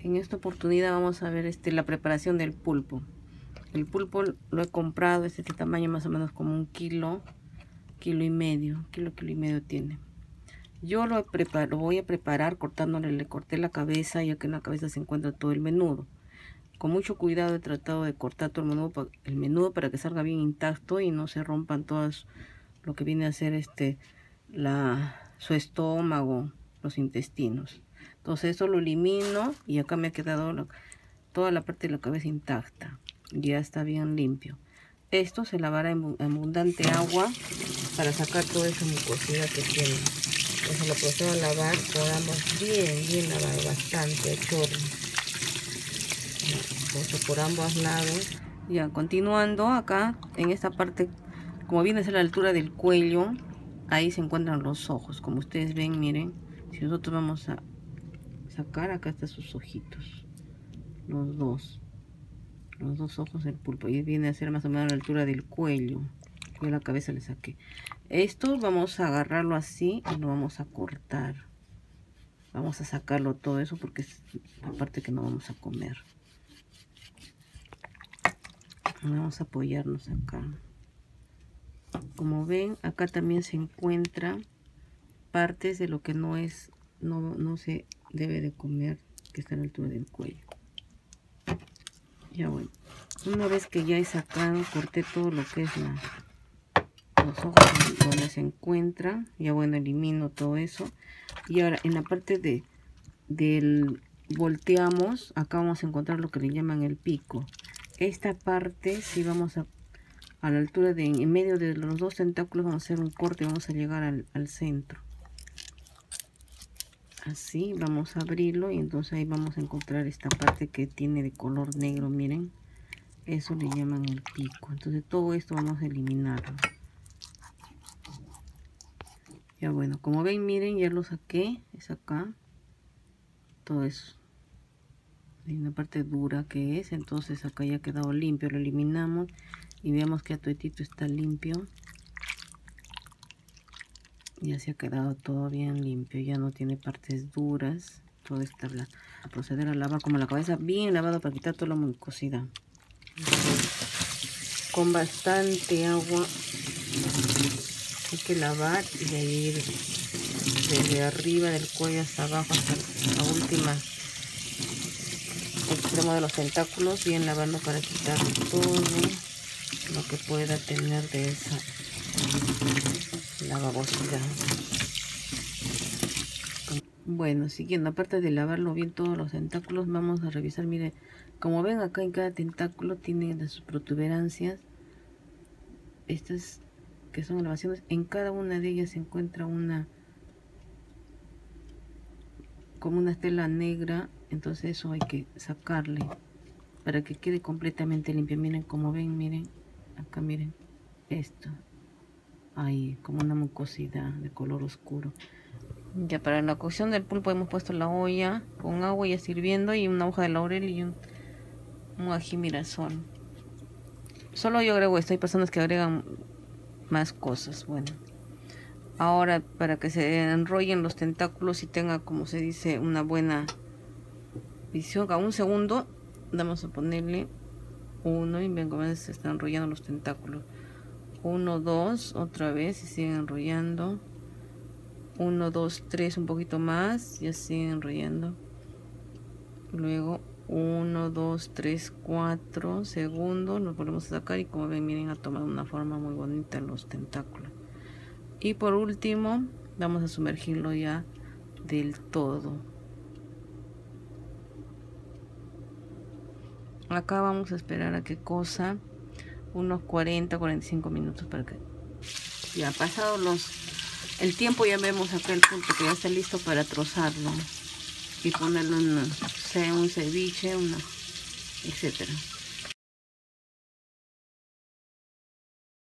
En esta oportunidad vamos a ver la preparación del pulpo. El pulpo lo he comprado, de tamaño más o menos como un kilo, kilo y medio tiene. Yo lo voy a preparar cortándole, le corté la cabeza, ya que en la cabeza se encuentra todo el menudo. Con mucho cuidado he tratado de cortar todo el menudo para que salga bien intacto y no se rompan todas lo que viene a ser su estómago, los intestinos. Entonces eso lo elimino y acá me ha quedado toda la parte de la cabeza intacta. Ya está bien limpio. Esto se lavará en abundante agua para sacar toda esa mucosidad que tiene. Entonces lo procedo a lavar, lo damos bien lavado, bastante, chorro. Entonces, por ambos lados. Ya, continuando acá, en esta parte, como viene a ser la altura del cuello, ahí se encuentran los ojos. Como ustedes ven, miren, si nosotros vamos a sacar, acá están sus ojitos. Los dos ojos del pulpo. Y viene a ser más o menos la altura del cuello. Yo la cabeza le saqué. Esto vamos a agarrarlo así y lo vamos a cortar. Vamos a sacarlo todo eso porque es la parte que no vamos a comer. Vamos a apoyarnos acá. Como ven, acá también se encuentran partes de lo que no se debe de comer, que está a la altura del cuello. Ya bueno, una vez que ya he sacado, corté todo lo que es los ojos donde se encuentra. Ya bueno, elimino todo eso. Y ahora en la parte del volteamos, acá vamos a encontrar lo que le llaman el pico. Esta parte, si vamos a la altura de en medio de los dos tentáculos, vamos a hacer un corte, vamos a llegar al centro. Así, vamos a abrirlo y entonces ahí vamos a encontrar esta parte que tiene de color negro, miren. Eso le llaman el pico. Entonces todo esto vamos a eliminarlo. Ya bueno, como ven, miren, ya lo saqué. Es acá. Todo eso. Hay una parte dura que es, entonces acá ya ha quedado limpio, lo eliminamos y veamos que a todito está limpio. Ya se ha quedado todo bien limpio, ya no tiene partes duras, todo está blanco. Proceder a lavar como la cabeza, bien lavado para quitar toda la mucosidad. Con bastante agua hay que lavar y de ir desde arriba del cuello hasta abajo hasta la última extremo de los tentáculos, bien lavando para quitar todo lo que pueda tener de esa lavabosidad. Bueno, siguiendo, aparte de lavarlo bien todos los tentáculos, vamos a revisar, miren, como ven acá en cada tentáculo tienen sus protuberancias, estas que son elevaciones, en cada una de ellas se encuentra como una estela negra, entonces eso hay que sacarle para que quede completamente limpio. Miren, como ven, miren, acá miren, esto, ahí, como una mucosidad de color oscuro. Ya para la cocción del pulpo hemos puesto la olla con agua ya sirviendo y una hoja de laurel y un ají mirasol. Solo yo agrego esto, hay personas que agregan más cosas, bueno. Ahora, para que se enrollen los tentáculos y tenga, como se dice, una buena visión, a un segundo vamos a ponerle uno y ven cómo se están enrollando los tentáculos. 1, 2, otra vez y siguen enrollando. 1, 2, 3, un poquito más, ya siguen enrollando. Luego 1, 2, 3, 4 segundos, nos volvemos a sacar y como ven, miren, ha tomado una forma muy bonita los tentáculos. Y por último vamos a sumergirlo ya del todo. Acá vamos a esperar a que cosa unos 40-45 minutos para que ya pasado el tiempo ya vemos acá el pulpo que ya está listo para trozarlo y ponerlo en un ceviche, etcétera.